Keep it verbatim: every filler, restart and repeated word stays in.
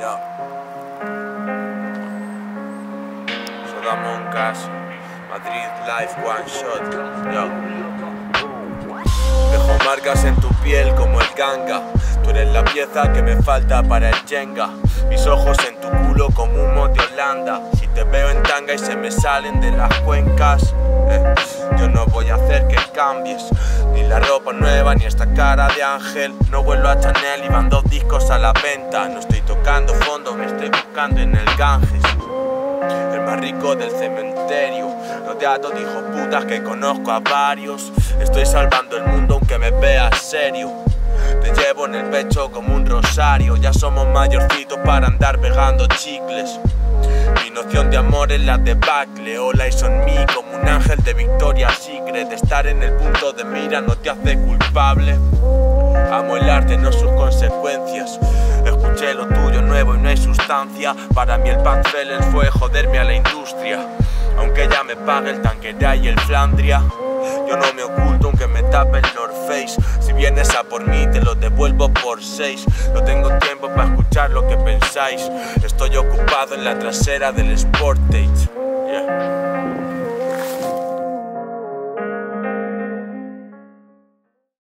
Ya. Soda Monkas, Madrid Live Oneshot. Ya. Dejo marcas en tu piel como el ganga. Tú eres la pieza que me falta para el Jenga. Mis ojos en tu culo como humo de Holanda. Si te veo en tanga y se me salen de las cuencas, eh, yo no voy a hacer que cambies. Ni la ropa nueva, ni esta cara de ángel. No vuelvo a Chanel y van dos discos a la venta. No estoy tocando fondo, me estoy buscando en el Ganges. El más rico del cementerio. Rodeado de hijos putas que conozco a varios. Estoy salvando el mundo aunque me veas serio. Te llevo en el pecho como un rosario. Ya somos mayorcitos para andar pegando chicles. Mi noción de amor es la debacle. Hola y son mí como un ángel de victoria. Sigre de estar en el punto de mira no te hace culpable. Amo el arte, no sus consecuencias. Escuché lo tuyo nuevo y no hay sustancia. Para mí el Panfelens fue joderme a la industria. Aunque ya me pague el Tanqueray y el Flandria, yo no me oculto aunque me tape el North Face. Si vienes a por mí te lo devuelvo por seis. No tengo tiempo para escuchar lo que pensáis. Estoy ocupado en la trasera del Sportage. Yeah.